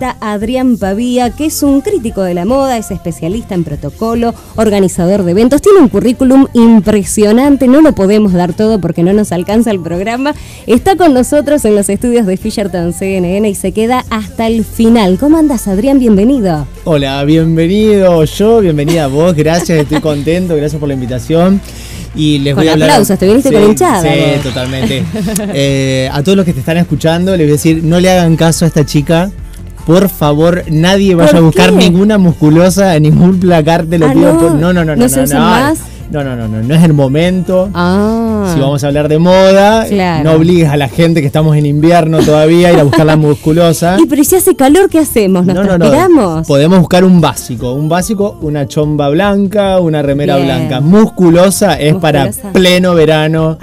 visita a Adrián Pavía, que es un crítico de la moda, es especialista en protocolo, organizador de eventos, tiene un currículum impresionante, no lo podemos dar todo porque no nos alcanza el programa. Está con nosotros en los estudios de Fisherton CNN y se queda hasta el final. ¿Cómo andas, Adrián? Bienvenido. Hola, bienvenido yo, bienvenida a vos, gracias, estoy contento, gracias por la invitación. Y les con voy a hablar... aplausos, te viniste sí, con hinchada. Sí, vos. Totalmente. A todos los que te están escuchando, les voy a decir, no le hagan caso a esta chica. Por favor, nadie vaya a buscar ninguna musculosa, ningún placar, te lo pido. No es el momento. Ah. Si vamos a hablar de moda, claro, no obligues a la gente que estamos en invierno todavía a ir a buscar la musculosa. Y pero si hace calor, ¿qué hacemos? ¿Nos transpiramos? Podemos buscar un básico, una chomba blanca, una remera blanca. Musculosa es para pleno verano,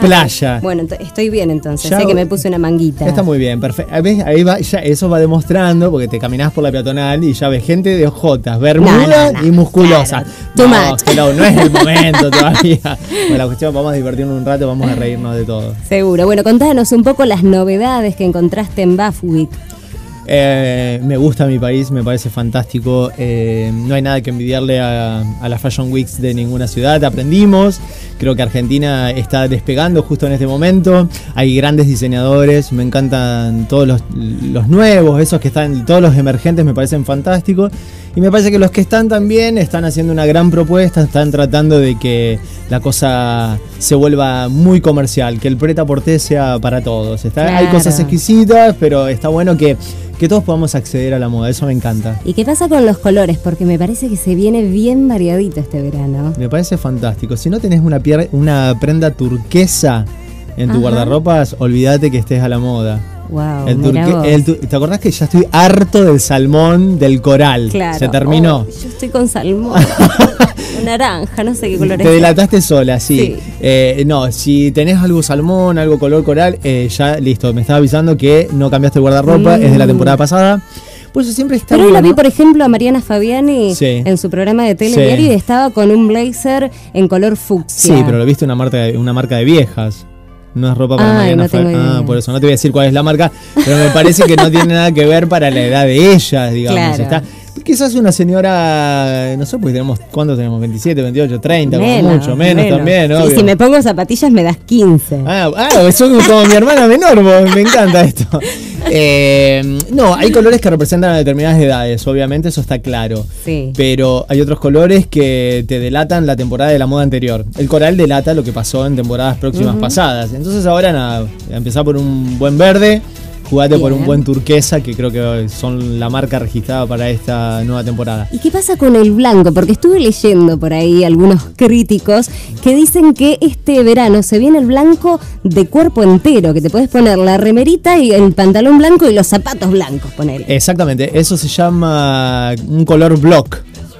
playa. Bueno, estoy bien entonces, ya, sé que me puse una manguita. Está muy bien, perfecto. Ahí va, ya eso va demostrando, porque te caminás por la peatonal y ya ves gente de ojotas, bermuda y musculosa. Claro. No es el momento todavía. Bueno, la cuestión, vamos a divertirnos un rato, vamos a reírnos de todo. Seguro. Bueno, contanos un poco las novedades que encontraste en Buff Week. Me gusta mi país, me parece fantástico. No hay nada que envidiarle a las Fashion Weeks de ninguna ciudad. Aprendimos. Creo que Argentina está despegando justo en este momento. Hay grandes diseñadores, me encantan todos los nuevos, esos que están, todos los emergentes me parecen fantásticos. Y me parece que los que están también están haciendo una gran propuesta, están tratando de que la cosa se vuelva muy comercial, que el prêt-à-porter sea para todos. Claro. Hay cosas exquisitas, pero está bueno que todos podamos acceder a la moda, eso me encanta. ¿Y qué pasa con los colores? Porque me parece que se viene bien variadito este verano. Me parece fantástico. Si no tenés una prenda turquesa en tu guardarropas, olvídate que estés a la moda. Wow, ¿te acordás que ya estoy harto del salmón, del coral? Claro. Se terminó. Yo estoy con salmón, naranja, no sé qué color es. Te delataste sola, sí. No, si tenés algo salmón, algo color coral, ya listo. Me estaba avisando que no cambiaste el guardarropa, es de la temporada pasada. Por eso siempre está. Pero hoy vi, por ejemplo, a Mariana Fabiani en su programa de Telemadrid y estaba con un blazer en color fucsia. Sí, pero lo viste una marca de viejas. No es ropa para Mariana Fabiani. Por eso no te voy a decir cuál es la marca, pero me parece que no tiene nada que ver para la edad de ellas, digamos. Claro. Quizás una señora, no sé, porque tenemos, ¿cuántos tenemos? 27, 28, 30, menos también, ¿no? Y si me pongo zapatillas me das 15. Son como mi hermana menor, me encanta esto. No, hay colores que representan a determinadas edades, obviamente, eso está claro. Sí. Pero hay otros colores que te delatan la temporada de la moda anterior. El coral delata lo que pasó en temporadas próximas pasadas. Entonces ahora nada, empezar por un buen verde. Jugate por un buen turquesa, que creo que son la marca registrada para esta nueva temporada. ¿Y qué pasa con el blanco? Porque estuve leyendo por ahí algunos críticos que dicen que este verano se viene el blanco de cuerpo entero, que te puedes poner la remerita y el pantalón blanco y los zapatos blancos, ponele. Exactamente, eso se llama un color block.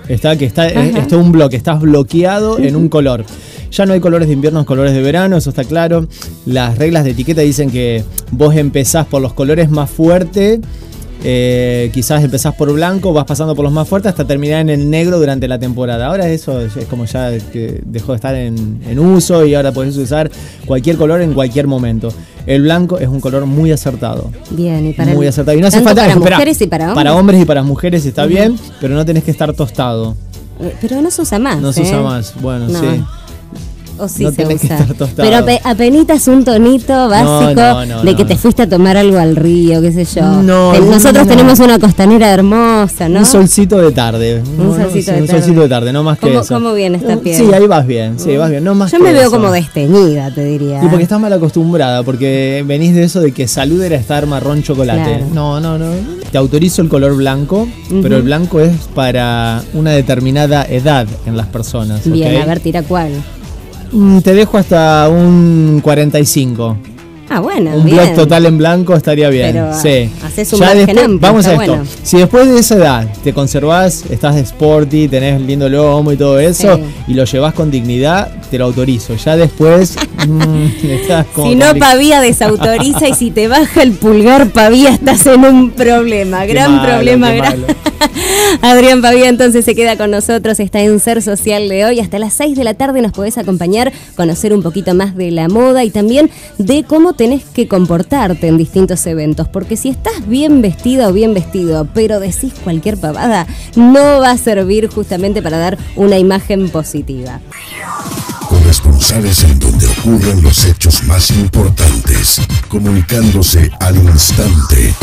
Estás bloqueado en un color. Ya no hay colores de invierno, colores de verano, eso está claro. Las reglas de etiqueta dicen que vos empezás por los colores más fuertes, quizás empezás por blanco, vas pasando por los más fuertes hasta terminar en el negro durante la temporada. Ahora eso es como ya que dejó de estar en uso y ahora podés usar cualquier color en cualquier momento. El blanco es un color muy acertado. Bien, y para muy acertado. Y no hace falta para mujeres y para hombres. Para hombres y para mujeres está bien, pero no tenés que estar tostado. Pero no se usa más. No se usa más, bueno, no. Sí. O sí no se usa. Pero apenitas un tonito básico de que te fuiste a tomar algo al río, qué sé yo. Nosotros tenemos una costanera hermosa, ¿no? Un solcito de tarde. Un solcito de tarde, no más que eso. ¿Cómo viene esta piel? Sí, ahí vas bien, no más yo que me veo eso. Como desteñida, te diría. Y porque estás mal acostumbrada, porque venís de eso de que salud era estar marrón chocolate. Claro. No. Te autorizo el color blanco, pero el blanco es para una determinada edad en las personas. Bien, ¿okay? A ver, tira cuál. Te dejo hasta un 45. Bueno, un bien. Block total en blanco estaría bien. Pero, haces un margen amplio, vamos a esto. Bueno. Si después de esa edad te conservás, estás sporty, tenés lindo lomo y todo eso, y lo llevas con dignidad, te lo autorizo. Ya después Si no, Pavía desautoriza, y si te baja el pulgar, Pavía, estás en un problema. Gran problema. Adrián Pavía entonces se queda con nosotros, está en SER Social de hoy. Hasta las 6 de la tarde nos podés acompañar, conocer un poquito más de la moda y también de cómo tenés que comportarte en distintos eventos. Porque si estás bien vestida o bien vestido, pero decís cualquier pavada, no va a servir justamente para dar una imagen positiva. Corresponsales en donde ocurren los hechos más importantes, comunicándose al instante.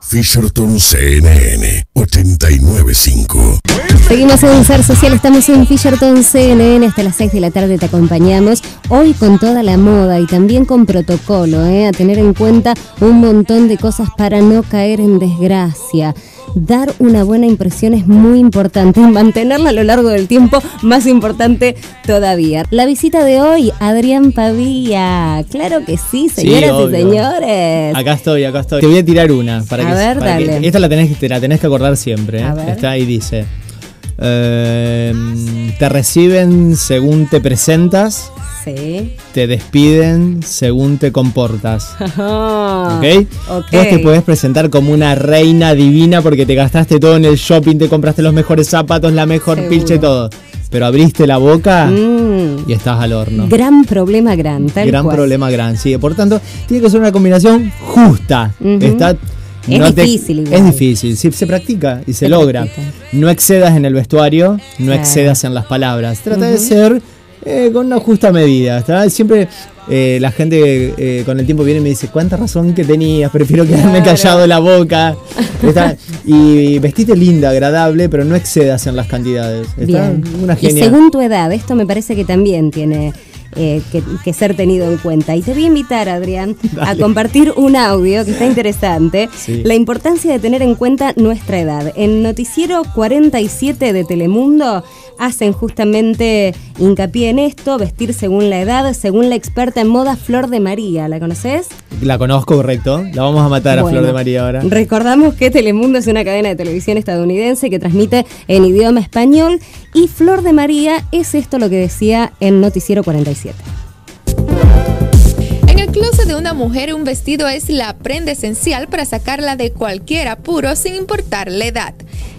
Fisherton CNN 89.5. Seguimos en SER Social, estamos en Fisherton CNN, hasta las 6 de la tarde te acompañamos. Hoy con toda la moda y también con protocolo, a tener en cuenta un montón de cosas para no caer en desgracia. Dar una buena impresión es muy importante, mantenerla a lo largo del tiempo, más importante todavía. La visita de hoy, Adrián Pavía. Claro que sí, señoras y señores. Acá estoy. Te voy a tirar una. A ver, dale. Esta te la tenés que acordar siempre. Está ahí, dice. Te reciben según te presentas. Sí. Te despiden según te comportas. Oh, ¿okay? ¿Ok? Vos te podés presentar como una reina divina porque te gastaste todo en el shopping, te compraste los mejores zapatos, la mejor pilcha y todo. Pero abriste la boca y estás al horno. Gran problema, sí. Por tanto, tiene que ser una combinación justa. Es difícil, se practica y se logra. No excedas en el vestuario, no excedas en las palabras. Trata de ser con una justa medida, ¿está? Siempre la gente con el tiempo viene y me dice, ¿cuánta razón que tenías? Prefiero quedarme callado la boca. ¿Está? Y vestite linda, agradable, pero no excedas en las cantidades. ¿Está? Bien. Una genia. Y según tu edad, esto me parece que también tiene... que ser tenido en cuenta. Y te voy a invitar, Adrián, a compartir un audio que está interesante. Sí. La importancia de tener en cuenta nuestra edad. En Noticiero 47 de Telemundo hacen justamente hincapié en esto, vestir según la edad, según la experta en moda Flor de María. ¿La conoces? La conozco, correcto. La vamos a matar a Flor de María ahora. Recordamos que Telemundo es una cadena de televisión estadounidense que transmite en idioma español, y Flor de María es esto lo que decía en Noticiero 47. En el closet de una mujer, un vestido es la prenda esencial para sacarla de cualquier apuro sin importar la edad.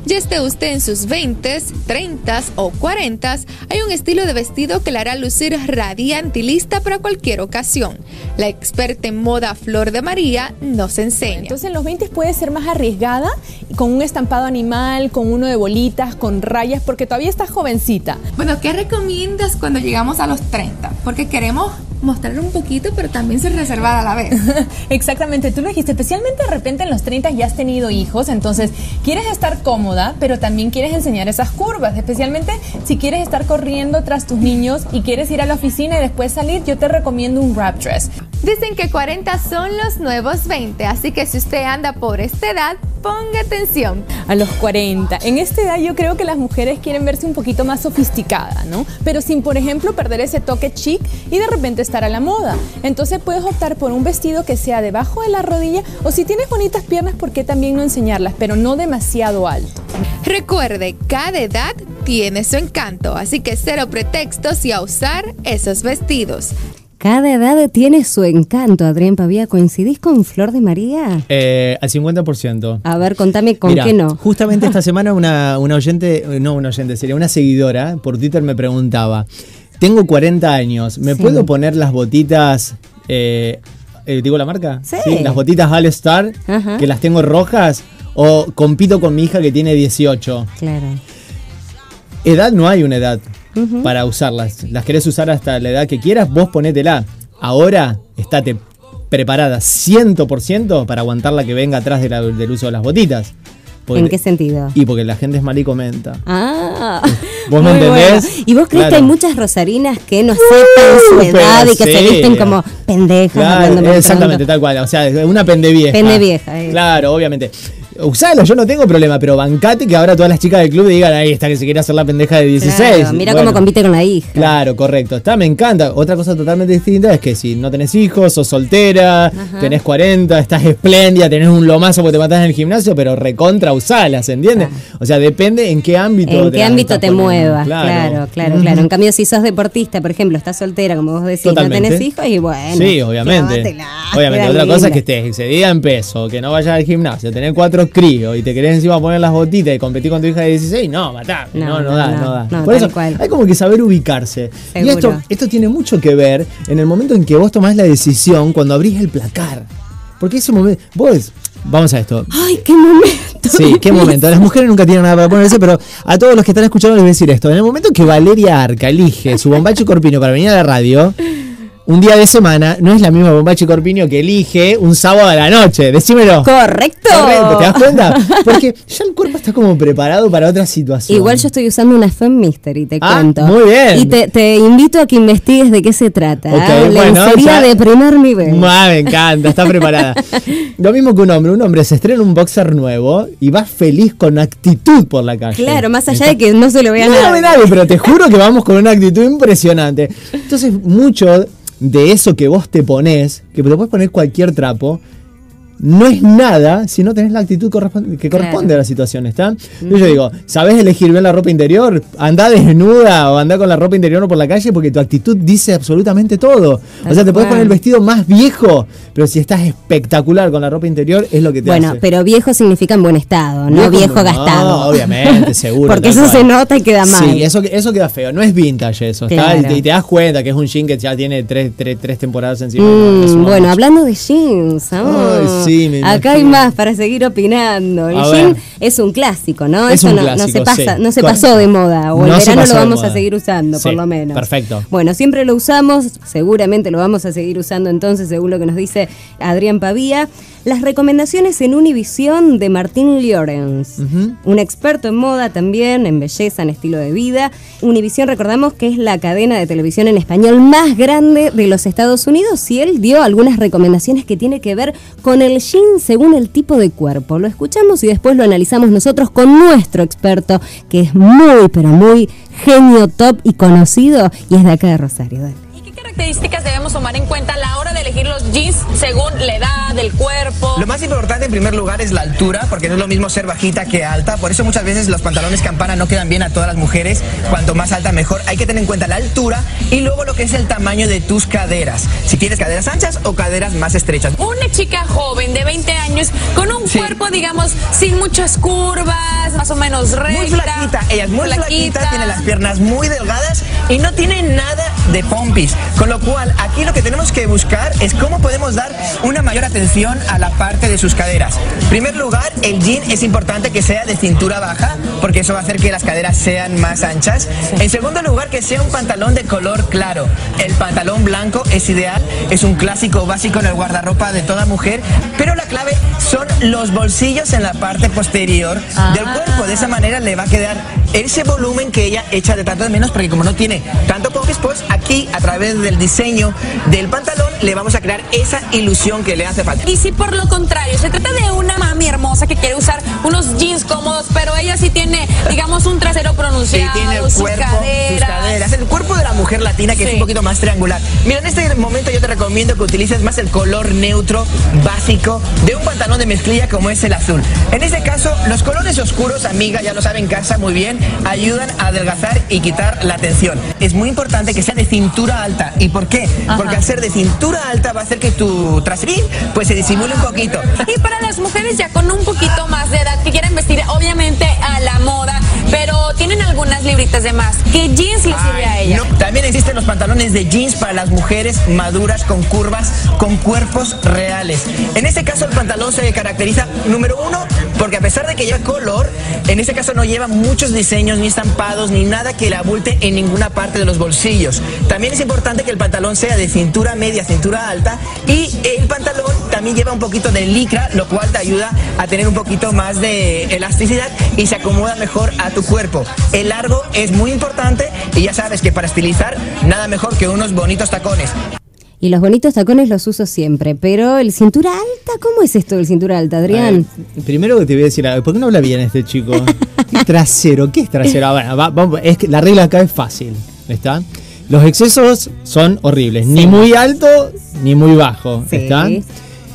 Ya esté usted en sus 20s, 30s o 40s, hay un estilo de vestido que la hará lucir radiante y lista para cualquier ocasión. La experta en moda Flor de María nos enseña. Entonces en los 20 puede ser más arriesgada, con un estampado animal, con uno de bolitas, con rayas, porque todavía estás jovencita. Bueno, ¿qué recomiendas cuando llegamos a los 30? Porque queremos mostrar un poquito, pero también ser reservada a la vez. Exactamente, tú lo dijiste, especialmente de repente en los 30 ya has tenido hijos, entonces quieres estar cómoda, pero también quieres enseñar esas curvas, especialmente si quieres estar corriendo tras tus niños y quieres ir a la oficina y después salir, yo te recomiendo un wrap dress. Dicen que 40 son los nuevos 20, así que si usted anda por esta edad, ponga atención. A los 40, en esta edad yo creo que las mujeres quieren verse un poquito más sofisticadas, ¿no? Pero sin, por ejemplo, perder ese toque chic y de repente estar a la moda. Entonces puedes optar por un vestido que sea debajo de la rodilla, o si tienes bonitas piernas, ¿por qué también no enseñarlas? Pero no demasiado alto. Recuerde, cada edad tiene su encanto, así que cero pretextos y a usar esos vestidos. Cada edad tiene su encanto, Adrián Pavía. ¿Coincidís con Flor de María? Al 50%. A ver, contame con qué no. Justamente esta semana una seguidora por Twitter me preguntaba, tengo 40 años, ¿me puedo poner las botitas... ¿digo la marca? Sí. ¿Sí? Las botitas All Star, que las tengo rojas, o compito con mi hija que tiene 18. Claro. Edad, no hay una edad. Para usarlas, las querés usar hasta la edad que quieras, vos ponétela. Ahora, estate preparada 100% para aguantar la que venga atrás de del uso de las botitas. Porque, ¿en qué sentido? Y porque la gente es mal y comenta. ¿Vos me entendés? Bueno. ¿Y vos crees que hay muchas rosarinas que no sepan su edad y que se visten como pendejas? Claro, exactamente, tal cual. O sea, una pendevieja. Claro, obviamente. Usalo, yo no tengo problema, pero bancate que ahora todas las chicas del club digan, ahí está, que se quiere hacer la pendeja de 16. Claro, mira bueno, cómo compite con la hija. Claro, correcto. Está, me encanta. Otra cosa totalmente distinta es que si no tenés hijos, sos soltera, ajá, tenés 40, estás espléndida, tenés un lomazo porque te matás en el gimnasio, pero recontra usalas, ¿entiendes? Ah. O sea, depende en qué ámbito. En qué ámbito te muevas, claro, claro, claro. En cambio, si sos deportista, por ejemplo, estás soltera, como vos decís, totalmente, no tenés hijos y bueno. Sí, obviamente. Obviamente, otra cosa es que estés excedida en peso, que no vayas al gimnasio, tenés 4 críos y te querés encima poner las botitas y competir con tu hija de 16, no, matame, no da. Por eso hay como que saber ubicarse. Seguro. Y esto tiene mucho que ver en el momento en que vos tomás la decisión cuando abrís el placar. Porque ese momento, vos, vamos a esto. ¡Ay, qué momento! Sí, qué momento. Las mujeres nunca tienen nada para ponerse, pero a todos los que están escuchando les voy a decir esto. En el momento que Valeria Arca elige su bombacho corpino para venir a la radio, un día de semana no es la misma bombacho corpiño que elige un sábado a la noche. Decímelo. Correcto. Correcto. ¿Te das cuenta? Porque ya el cuerpo está como preparado para otra situación. Igual yo estoy usando una Femme Mystery, te cuento. Muy bien. Y te invito a que investigues de qué se trata. Okay, bueno, lencería de primer nivel. Ah, me encanta, está preparada. Lo mismo que un hombre. Un hombre se estrena un boxer nuevo y va feliz con actitud por la calle. Claro, más allá de que no se lo vea nada. No ve nada, pero te juro que vamos con una actitud impresionante. Entonces, mucho de eso que vos te ponés, que te podés poner cualquier trapo, no es nada si no tenés la actitud que corresponde, claro, a la situación, ¿está? Uh-huh. Yo digo, ¿sabés elegir bien la ropa interior? Andá desnuda o andá con la ropa interior por la calle porque tu actitud dice absolutamente todo. O sea, te podés poner el vestido más viejo, pero si estás espectacular con la ropa interior, es lo que te hace. Bueno, pero viejo significa en buen estado, no viejo gastado. No, obviamente, seguro. Porque eso se nota y queda mal. Sí, eso queda feo. No es vintage eso, claro, ¿está? Y te das cuenta que es un jean que ya tiene tres temporadas encima. Bueno, hablando de jeans, ay, sí. Sí, acá hay más para seguir opinando. El jean es un clásico, ¿no? Es eso no se pasa, sí, no se pasó de moda. O el verano lo vamos a seguir usando, sí, por lo menos. Perfecto. Bueno, siempre lo usamos, seguramente lo vamos a seguir usando entonces, según lo que nos dice Adrián Pavía. Las recomendaciones en Univision de Martín Llorens, un experto en moda también, en belleza, en estilo de vida. Univision, recordamos que es la cadena de televisión en español más grande de los Estados Unidos, y él dio algunas recomendaciones que tiene que ver con el jean según el tipo de cuerpo. Lo escuchamos y después lo analizamos nosotros con nuestro experto, que es muy, pero muy genio top y conocido, y es de acá de Rosario. Dale. ¿Qué características debemos tomar en cuenta a la hora de elegir los jeans según la edad, el cuerpo? Lo más importante en primer lugar es la altura, porque no es lo mismo ser bajita que alta. Por eso muchas veces los pantalones campana no quedan bien a todas las mujeres. Cuanto más alta mejor. Hay que tener en cuenta la altura y luego lo que es el tamaño de tus caderas. Si tienes caderas anchas o caderas más estrechas. Una chica joven de 20 años con un cuerpo, digamos, sin muchas curvas, más o menos recta. Muy flaquita, ella es muy flaquita, tiene las piernas muy delgadas y no tiene nada de pompis. Con lo cual, aquí lo que tenemos que buscar es cómo podemos dar una mayor atención a la parte de sus caderas. En primer lugar, el jean es importante que sea de cintura baja, porque eso va a hacer que las caderas sean más anchas. En segundo lugar, que sea un pantalón de color claro. El pantalón blanco es ideal, es un clásico básico en el guardarropa de toda mujer, pero la clave son los bolsillos en la parte posterior del cuerpo. De esa manera le va a quedar ese volumen que ella echa de tanto de menos, porque como no tiene tanto pompis, pues aquí, a través del diseño del pantalón, le vamos a crear esa ilusión que le hace falta. Y si por lo contrario se trata de una mami hermosa que quiere usar unos jeans cómodos, pero ella sí tiene, digamos, un trasero pronunciado, sí, tiene el cuerpo, sus caderas, el cuerpo de la mujer latina, que es un poquito más triangular. Mira, en este momento yo te recomiendo que utilices más el color neutro básico de un pantalón de mezclilla como es el azul. En este caso, los colores oscuros, amiga, ya lo saben en casa muy bien, ayudan a adelgazar y quitar la tensión. Es muy importante que sea de cintura alta. ¿Y por qué? Porque al ser de cintura alta va a hacer que tu traserín pues se disimule un poquito. Y para las mujeres ya con un poquito más de edad que quieren vestir obviamente a la moda, pero tienen algunas libritas de más, ¿qué jeans les sirve a ella? No. También existen los pantalones de jeans para las mujeres maduras, con curvas, con cuerpos reales. En este caso el pantalón se caracteriza, número uno, porque a pesar de que lleva color, en este caso no lleva muchos diseños, ni estampados, ni nada que la abulte en ninguna parte de los bolsillos. También es importante que el pantalón sea de cintura media, cintura alta, y el pantalón también lleva un poquito de licra, lo cual te ayuda a tener un poquito más de elasticidad y se acomoda mejor a tu cuerpo. El largo es muy importante y ya sabes que para estilizar nada mejor que unos bonitos tacones. Y los bonitos tacones los uso siempre, pero el cintura alta, ¿cómo es esto del cintura alta, Adrián? Ver, primero que te voy a decir, ¿por qué no habla bien este chico? ¿Qué trasero? ¿Qué es trasero? Bueno, vamos, es que la regla acá es fácil, ¿está? Los excesos son horribles, sí. Ni muy alto, ni muy bajo, sí. ¿Está?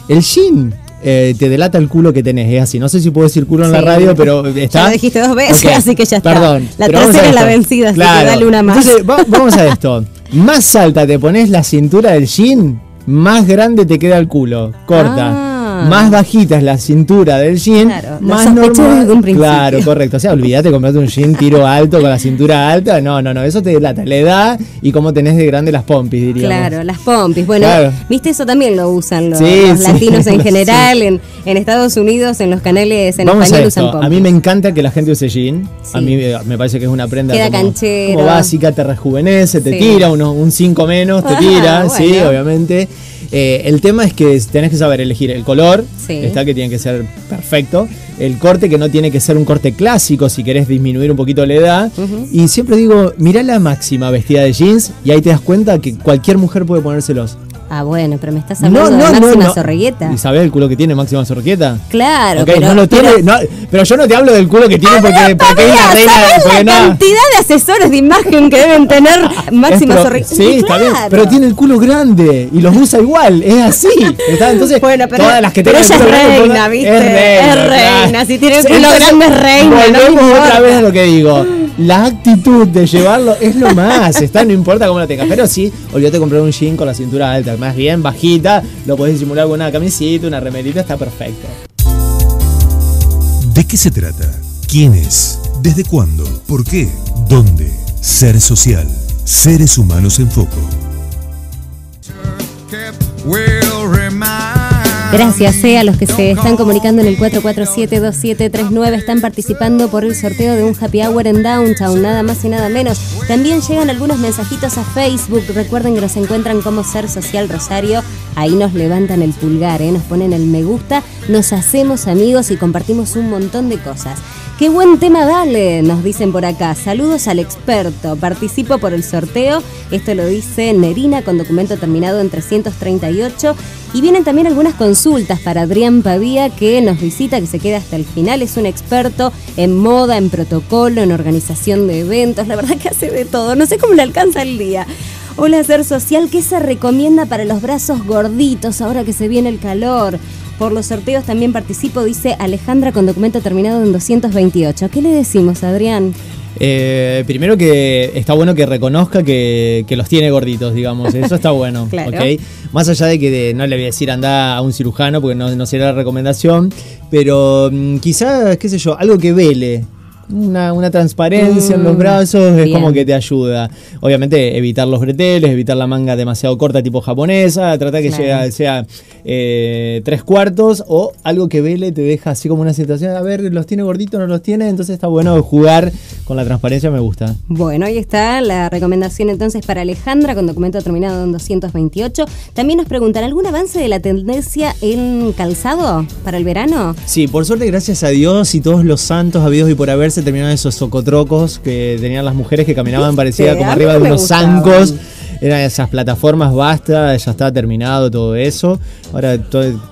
El jean te delata el culo que tenés, es así, no sé si puedo decir culo en sí. La radio, pero está... Ya lo dijiste dos veces, okay. Así que ya está. Perdón. La trasera es la vencida, claro. Así que dale una más. Entonces, vamos a esto. Más alta te pones la cintura del jean, más grande te queda el culo, corta. Ah. Más bajita es la cintura del jean, claro, más normal. Claro, correcto. O sea, olvídate, comprarte un jean tiro alto con la cintura alta. No, no, no, eso te delata la edad y cómo tenés de grande las pompis, diríamos. Claro, las pompis. Bueno, claro. Viste, eso también lo usan los latinos en general, sí. En Estados Unidos, en los canales en español usan pompis. A mí me encanta que la gente use jean. Sí. A mí me parece que es una prenda como básica, te rejuvenece, te sí. Tira, un 5 menos, te tira, bueno. Sí, obviamente. El tema es que tenés que saber elegir el color, sí. Está que tiene que ser perfecto. El corte, que no tiene que ser un corte clásico si querés disminuir un poquito la edad. Uh-huh. Y siempre digo, mirá la Máxima vestida de jeans y ahí te das cuenta que cualquier mujer puede ponérselos. Ah, bueno, pero me estás hablando de Máxima Zorreguieta. ¿Y sabés el culo que tiene Máxima Zorreguieta? Claro, okay, pero... No lo tiene, pero yo no te hablo del culo que tiene porque es una reina... ¿Sabés la cantidad de asesores de imagen que deben tener Máxima Zorreguieta? Sí, está claro. Bien, pero tiene el culo grande y los usa igual, es así. ¿Está? Entonces, bueno, pero, todas las que tienen el culo grande... Pero ella es reina, ¿viste? Es reina. Si tiene el culo grande es reina. Volvemos otra vez a lo que digo. La actitud de llevarlo es lo más, está, no importa cómo lo tengas, pero sí, olvídate de comprar un jean con la cintura alta, más bien bajita, lo podés disimular con una camisita, una remerita, está perfecto. ¿De qué se trata? ¿Quién es? ¿Desde cuándo? ¿Por qué? ¿Dónde? SER SOCIAL, Seres Humanos en Foco. Gracias a los que se están comunicando en el 447-2739, están participando por el sorteo de un happy hour en Downtown, nada más y nada menos. También llegan algunos mensajitos a Facebook, recuerden que nos encuentran como SER SOCIAL Rosario, ahí nos levantan el pulgar, nos ponen el me gusta, nos hacemos amigos y compartimos un montón de cosas. ¡Qué buen tema dale! Nos dicen por acá. Saludos al experto. Participo por el sorteo. Esto lo dice Nerina con documento terminado en 338. Y vienen también algunas consultas para Adrián Pavía, que nos visita, que se queda hasta el final. Es un experto en moda, en protocolo, en organización de eventos. La verdad que hace de todo. No sé cómo le alcanza el día. Hola, SER SOCIAL. ¿Qué se recomienda para los brazos gorditos ahora que se viene el calor? Por los sorteos también participo, dice Alejandra con documento terminado en 228. ¿Qué le decimos, Adrián? Primero que está bueno que reconozca que los tiene gorditos, digamos. Eso está bueno. Claro. ¿Okay? Más allá de que no le voy a decir anda a un cirujano porque no será la recomendación. Pero quizás, qué sé yo, algo que vele. Una transparencia en los brazos es bien. Como que te ayuda. Obviamente evitar los breteles, evitar la manga demasiado corta tipo japonesa, tratar que sea 3/4 o algo que vele, te deja así como una situación, a ver, ¿los tiene gordito o no los tiene? Entonces está bueno jugar con la transparencia, me gusta. Bueno, ahí está la recomendación entonces para Alejandra con documento terminado en 228. También nos preguntan, ¿algún avance de la tendencia en calzado para el verano? Sí, por suerte, gracias a Dios y todos los santos habidos y por haberse terminaron esos socotrocos que tenían las mujeres que caminaban parecida como arriba de unos zancos. Eran esas plataformas, basta, ya está terminado todo eso. Ahora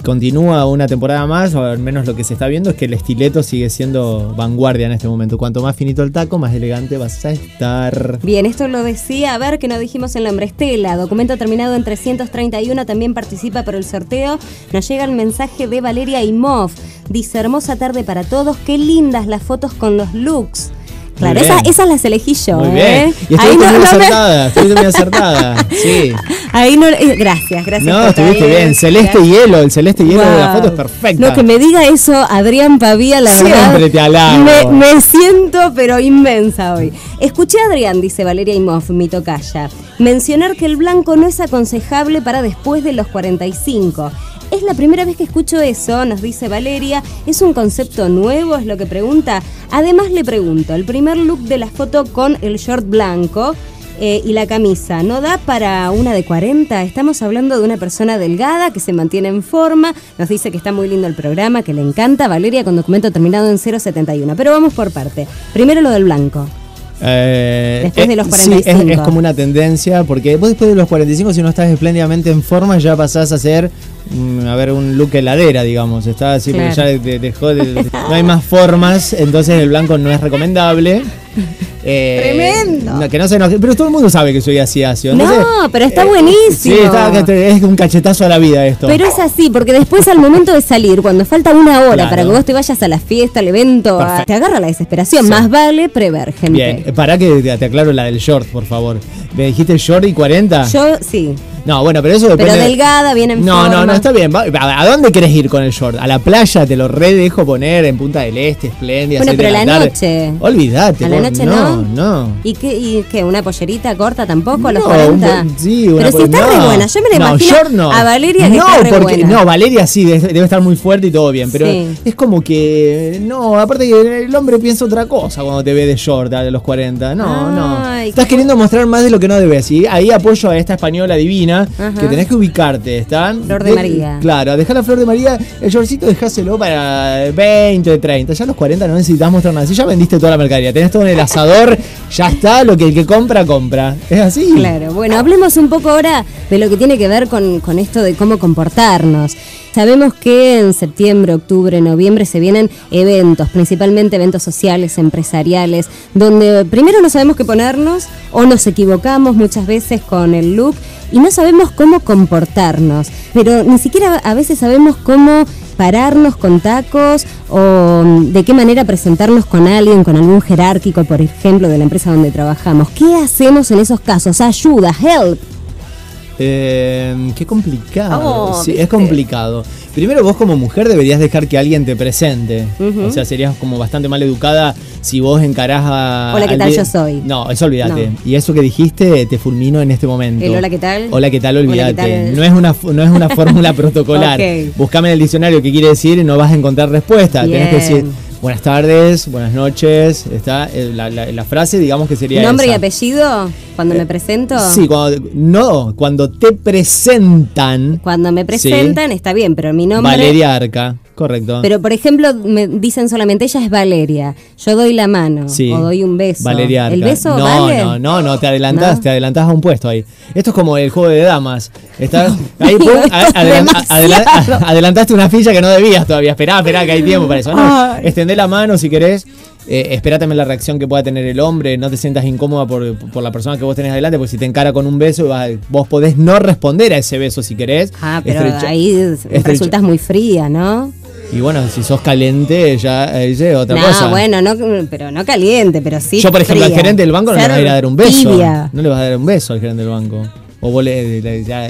continúa una temporada más, o al menos lo que se está viendo es que el estileto sigue siendo vanguardia en este momento. Cuanto más finito el taco, más elegante vas a estar. Bien, esto lo decía, a ver, que no dijimos el nombre. Estela, documento terminado en 331, también participa por el sorteo. Nos llega el mensaje de Valeria Imhoff. Dice, hermosa tarde para todos, qué lindas las fotos con los looks. Claro, esas las elegí yo. Muy bien. Y estoy muy acertada, estoy muy acertada. Sí. Ahí no, gracias. No, estuviste bien. Celeste y hielo, el celeste y hielo de la foto es perfecto. No, que me diga eso Adrián Pavía, la verdad. Siempre te alabo. Me siento pero inmensa hoy. Escuché a Adrián, dice Valeria Imhoff, mi tocaya, mencionar que el blanco no es aconsejable para después de los 45. Es la primera vez que escucho eso, nos dice Valeria. ¿Es un concepto nuevo? Es lo que pregunta. Además le pregunto, el primer look de la foto con el short blanco y la camisa, ¿no da para una de 40? Estamos hablando de una persona delgada que se mantiene en forma. Nos dice que está muy lindo el programa, que le encanta. Valeria con documento terminado en 071. Pero vamos por parte. Primero lo del blanco. Después de los 45. Sí, es como una tendencia, porque vos después de los 45, si no estás espléndidamente en forma, ya pasás a ser, a ver, un look heladera, digamos. Está así, claro. Porque ya dejó de, no hay más formas, entonces el blanco no es recomendable. Tremendo. No, que no se enoje, pero todo el mundo sabe que soy así, así. Entonces, no, pero está buenísimo. Sí, es un cachetazo a la vida esto. Pero es así, porque después al momento de salir, cuando falta una hora, claro, para que vos te vayas a la fiesta, al evento, te agarra la desesperación. Sí. Más vale prever, gente. Bien, pará que te aclaro la del short, por favor. ¿Me dijiste short y 40? Yo, sí. No, bueno, pero eso depende. Pero delgada, bien en forma. No, está bien. ¿A dónde querés ir con el short? A la playa te lo redejo poner en Punta del Este, espléndida. Bueno, pero a la noche. Olvídate. A la noche no. No. ¿Y qué? ¿Una pollerita corta tampoco a los 40? Sí, una pollerita. Pero si está re buena. Yo me la imagino a Valeria que está re buena. No, Valeria sí, debe estar muy fuerte y todo bien. Pero es como que... No, aparte que el hombre piensa otra cosa cuando te ve de short a los 40. No. Estás queriendo mostrar más de lo que no debes. Y ahí apoyo a esta española divina. Ajá. Que tenés que ubicarte, ¿están? Flor de María. Claro, dejá la Flor de María, el shortcito dejáselo para 20, 30. Ya a los 40 no necesitas mostrar nada. Si ya vendiste toda la mercadería, tenés todo en el asador, ya está, lo que el que compra, compra. ¿Es así? Claro, bueno, hablemos un poco ahora de lo que tiene que ver con esto de cómo comportarnos. Sabemos que en septiembre, octubre, noviembre se vienen eventos, principalmente eventos sociales, empresariales, donde primero no sabemos qué ponernos o nos equivocamos muchas veces con el look y no sabemos cómo comportarnos, pero ni siquiera a veces sabemos cómo pararnos con tacos o de qué manera presentarnos con alguien, con algún jerárquico, por ejemplo, de la empresa donde trabajamos. ¿Qué hacemos en esos casos? Ayuda, help. Qué complicado. Sí, es complicado. Primero, vos como mujer deberías dejar que alguien te presente. O sea, serías como bastante mal educada si vos encarás a... Hola, ¿qué tal? Yo soy. No, eso olvídate. No. Y eso que dijiste te fulminó en este momento. El hola, ¿qué tal? Hola, ¿qué tal? Olvídate. No es una fórmula protocolar. Okay. Buscame en el diccionario qué quiere decir y no vas a encontrar respuesta. Bien. Tenés que decir... Buenas tardes, buenas noches. Está la frase, digamos que sería nombre esa. Y apellido cuando me presento. Sí, cuando te presentan. Cuando me presentan, sí. Está bien, pero mi nombre. Valeria Arca, correcto. Pero por ejemplo me dicen solamente ella es Valeria. Yo doy la mano, sí, o doy un beso. Valeria Arca. El beso vale. No, te adelantás a un puesto ahí. Esto es como el juego de damas. Estás ahí, pum, adelantaste una ficha que no debías todavía. Esperá que hay tiempo para eso. No, extendé la mano si querés. Espera también la reacción que pueda tener el hombre. No te sientas incómoda por la persona que vos tenés adelante, porque si te encara con un beso vos podés no responder a ese beso si querés. Pero ahí resultas muy fría, ¿no? Y bueno, si sos caliente, ya otra cosa. Pero no caliente, pero sí. Yo, por ejemplo, fría. Al gerente del banco no le vas a ir a dar un beso. Tibia. No le vas a dar un beso al gerente del banco. O vos y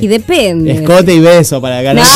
depende. Escote y beso para ganarte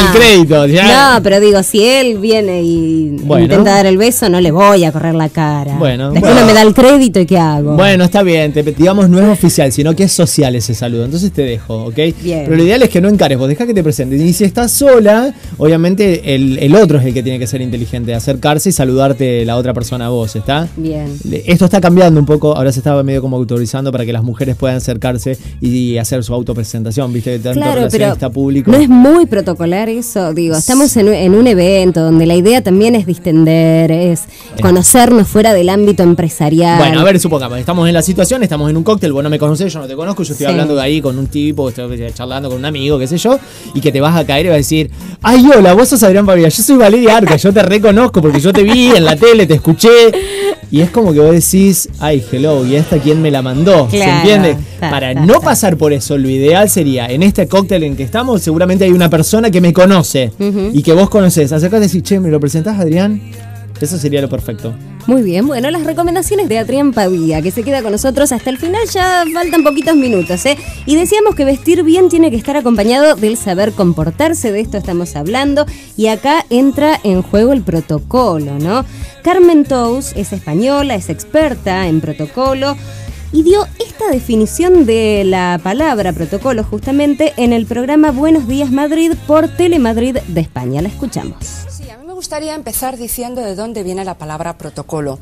el crédito. Ya. No, pero digo, si él viene y intenta dar el beso, no le voy a correr la cara. Después no me da el crédito y ¿qué hago? Bueno, está bien. Digamos, no es oficial, sino que es social ese saludo. Entonces te dejo, ¿ok? Bien. Pero lo ideal es que no encares vos. Dejá que te presentes. Y si estás sola, obviamente el otro es el que tiene que ser inteligente. Acercarse y saludarte la otra persona a vos, ¿está? Bien. Esto está cambiando un poco. Ahora se estaba medio como autorizando para que las mujeres puedan acercarse y hacer su autopresentación, ¿viste? Tanto relacionista público. No es muy protocolar eso, digo. Estamos en un evento donde la idea también es distender, es conocernos fuera del ámbito empresarial. Bueno, a ver, supongamos, estamos en la situación, estamos en un cóctel, vos no me conocés, yo no te conozco, yo estoy hablando de ahí con un tipo, estoy charlando con un amigo, qué sé yo, y que te vas a caer y vas a decir, ay, hola, vos sos Adrián Pavía, yo soy Valeria Arca, yo te reconozco porque yo te vi en la tele, te escuché, y es como que vos decís, ay, hello, ¿y esta quién me la mandó? Claro, ¿se entiende? Para no pasar por eso, lo ideal sería, en este cóctel en que estamos, seguramente hay una persona que me conoce y que vos conocés. Acercate y decís, che, ¿me lo presentás, Adrián? Eso sería lo perfecto. Muy bien, bueno, las recomendaciones de Adrián Pavía, que se queda con nosotros hasta el final, ya faltan poquitos minutos, Y decíamos que vestir bien tiene que estar acompañado del saber comportarse, de esto estamos hablando, y acá entra en juego el protocolo, ¿no? Carmen Tous es española, es experta en protocolo, y dio esta definición de la palabra protocolo justamente en el programa Buenos Días Madrid por Telemadrid de España. La escuchamos. Sí, a mí me gustaría empezar diciendo de dónde viene la palabra protocolo.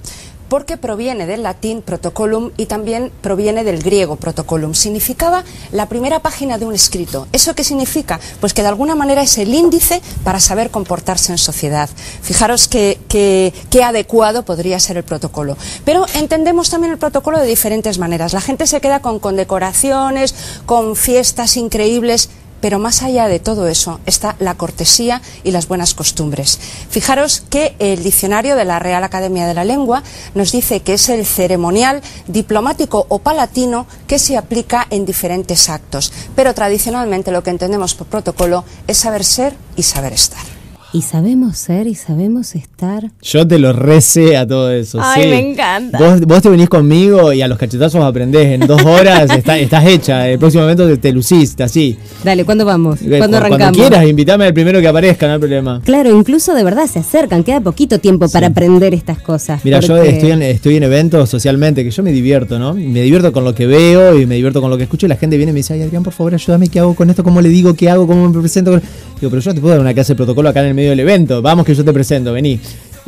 porque proviene del latín protocolum y también proviene del griego protocolum. Significaba la primera página de un escrito. ¿Eso qué significa? Pues que de alguna manera es el índice para saber comportarse en sociedad. Fijaros qué adecuado podría ser el protocolo. Pero entendemos también el protocolo de diferentes maneras. La gente se queda con condecoraciones, con fiestas increíbles, pero más allá de todo eso está la cortesía y las buenas costumbres. Fijaros que el diccionario de la Real Academia de la Lengua nos dice que es el ceremonial, diplomático o palatino que se aplica en diferentes actos. Pero tradicionalmente lo que entendemos por protocolo es saber ser y saber estar. Y sabemos ser y sabemos estar. Yo te lo recé a todo eso. Ay, sí, me encanta. Vos te venís conmigo y a los cachetazos aprendés. En 2 horas estás hecha. El próximo momento te luciste así. Dale, ¿cuándo vamos? ¿Cuándo arrancamos? Cuando quieras, invítame al primero que aparezca, no hay problema. Claro, incluso de verdad se acercan. Queda poquito tiempo para aprender estas cosas. Mira, porque... yo estoy en eventos socialmente que yo me divierto, ¿no? Me divierto con lo que veo y me divierto con lo que escucho. Y la gente viene y me dice, ay, Adrián, por favor, ayúdame, ¿qué hago con esto? ¿Cómo le digo? ¿Qué hago? ¿Cómo me presento? Digo, pero yo no te puedo dar una clase de protocolo acá en el medio del evento, vamos que yo te presento, vení.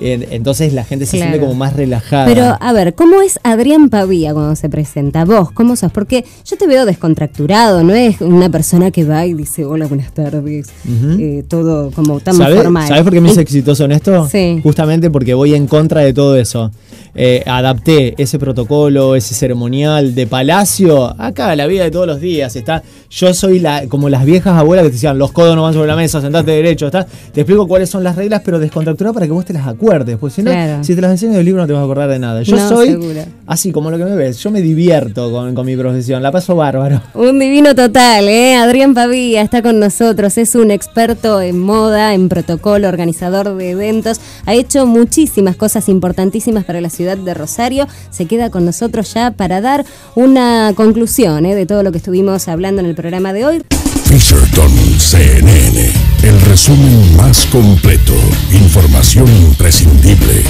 Entonces la gente se siente como más relajada. Pero a ver, ¿cómo es Adrián Pavía cuando se presenta? ¿Vos cómo sos? Porque yo te veo descontracturado, no es una persona que va y dice hola, buenas tardes, todo como tan formal. ¿Sabés por qué me hice exitoso en esto? Sí. Justamente porque voy en contra de todo eso. Adapté ese protocolo, ese ceremonial de palacio acá a la vida de todos los días. Yo soy como las viejas abuelas que te decían, los codos no van sobre la mesa, sentate derecho, te explico cuáles son las reglas, pero descontracturado para que vos te las acuerdes, porque si no, si te las enseño del libro no te vas a acordar de nada. Yo soy segura. Así como lo que me ves, yo me divierto con mi profesión, la paso bárbaro. Un divino total, Adrián Pavía está con nosotros, es un experto en moda, en protocolo, organizador de eventos, ha hecho muchísimas cosas importantísimas para la ciudad de Rosario, se queda con nosotros ya para dar una conclusión de todo lo que estuvimos hablando en el programa de hoy. Fisherton CNN, el resumen más completo, información imprescindible.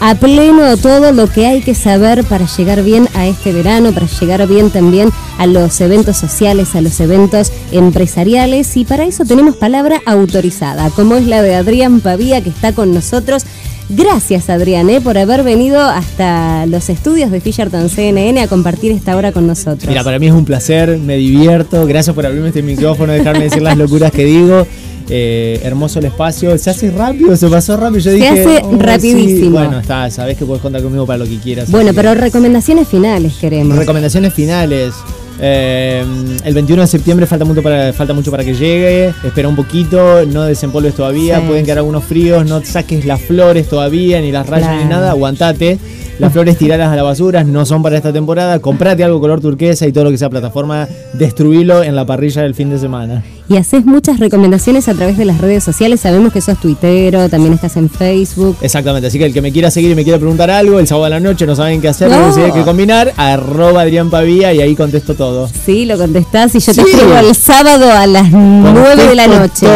A pleno todo lo que hay que saber para llegar bien a este verano, para llegar bien también a los eventos sociales, a los eventos empresariales, y para eso tenemos palabra autorizada, como es la de Adrián Pavía, que está con nosotros. Gracias, Adrián, por haber venido hasta los estudios de Fisherton CNN a compartir esta hora con nosotros. Mira, para mí es un placer, me divierto. Gracias por abrirme este micrófono, dejarme decir las locuras que digo. Hermoso el espacio. Se hace rápido, se pasó rápido. Yo dije, hace rapidísimo. Sí. Bueno, sabés que puedes contar conmigo para lo que quieras. Bueno, pero recomendaciones finales queremos. Recomendaciones finales. El 21 de septiembre falta mucho para que llegue. Espera un poquito, no desempolves todavía, pueden quedar algunos fríos, no saques las flores todavía, ni las rayas ni nada, aguantate. Las flores tiradas a la basura, no son para esta temporada. Comprate algo color turquesa y todo lo que sea plataforma, destruilo en la parrilla del fin de semana. Y haces muchas recomendaciones a través de las redes sociales. Sabemos que sos tuitero, también estás en Facebook. Exactamente, así que el que me quiera seguir y me quiera preguntar algo, el sábado a la noche no saben qué hacer, no saben qué combinar, @ Adrián Pavía y ahí contesto todo. Sí, lo contestás y yo te escribo el sábado a las 9 de la noche.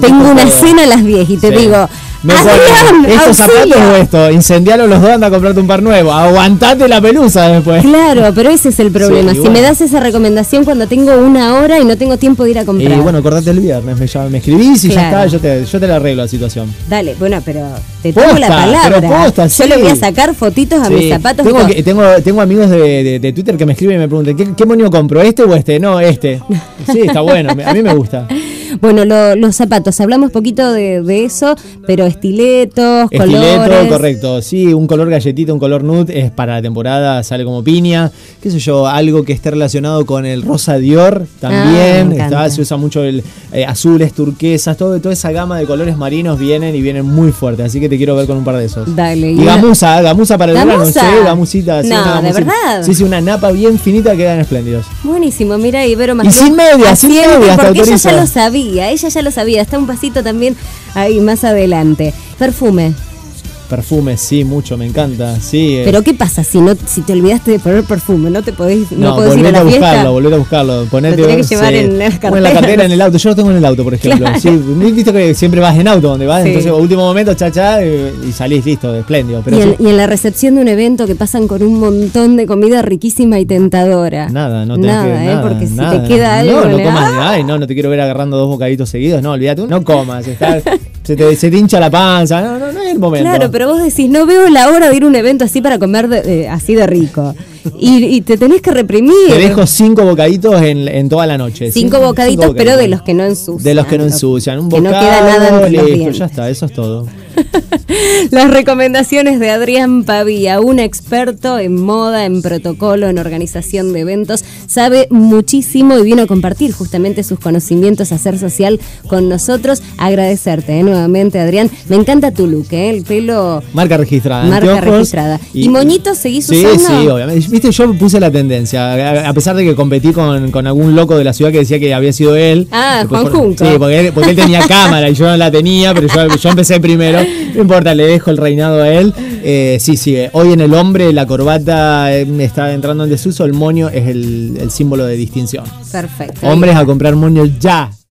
Tengo una cena a las 10 y te digo... Adrián, ¿estos zapatos o esto? Incendialo los dos, anda a comprarte un par nuevo. Aguantate la pelusa después. Claro, pero ese es el problema. Sí, me das esa recomendación cuando tengo una hora y no tengo tiempo de ir a comprar. Y bueno, acordate el viernes, me escribís y ya está, yo te la arreglo la situación. Dale, bueno, pero te tomo la palabra. Pero posta, yo le voy a sacar fotitos a mis zapatos. Tengo amigos de Twitter que me escriben y me preguntan, ¿qué moño compro? ¿Este o este? No, este. Sí, está bueno, a mí me gusta. Bueno, los zapatos, hablamos poquito de eso, pero estileto, colores. Correcto, sí, un color galletita, un color nude, es para la temporada, sale como piña, qué sé yo, algo que esté relacionado con el rosa Dior también, se usa mucho el azules, turquesas, toda esa gama de colores marinos vienen muy fuerte, así que te quiero ver con un par de esos. Dale. Y gamuza para el verano, no sé, gamusita. No, una de verdad. Sí, una napa bien finita, quedan espléndidos. Buenísimo, mira, Ibero más. Y sin medias, porque ella ya lo sabía. Está un pasito también ahí más adelante. Perfume, sí, mucho, me encanta. Sí. Pero ¿qué pasa si te olvidaste de poner perfume? No te podés, no podés ir a la fiesta. Volvete a buscarlo. Ponete, lo tenés que llevar en la cartera. Bueno, en la cartera, en el auto. Yo lo tengo en el auto, por ejemplo. Claro. Sí, visto que siempre vas en auto donde vas, entonces a último momento, y salís listo, espléndido. Pero y en la recepción de un evento que pasan con un montón de comida riquísima y tentadora. Nada, porque si te queda algo. No comas, no te quiero ver agarrando 2 bocaditos seguidos, olvídate. No comas, se te hincha la panza, no es el momento. Claro, pero vos decís, no veo la hora de ir a un evento así para comer así de rico. Y te tenés que reprimir. Te dejo 5 bocaditos en toda la noche. 5 bocaditos, pero de los que no ensucian. De los que no ensucian. Un bocado, no queda nada en los... Ya está, eso es todo. Las recomendaciones de Adrián Pavía, un experto en moda, en protocolo, en organización de eventos. Sabe muchísimo y vino a compartir justamente sus conocimientos a SER Social con nosotros. Agradecerte nuevamente, Adrián. Me encanta tu look, el pelo... Marca registrada. Marca registrada. ¿Y moñitos seguís usando? Sí, obviamente. Viste, yo puse la tendencia, a pesar de que competí con algún loco de la ciudad que decía que había sido él. Ah, Juan Junco. Sí, porque él tenía cámara y yo no la tenía, pero yo empecé primero. No importa, le dejo el reinado a él. Hoy en el hombre la corbata está entrando en desuso, el moño es el símbolo de distinción. Perfecto. Hombres a comprar moño ya.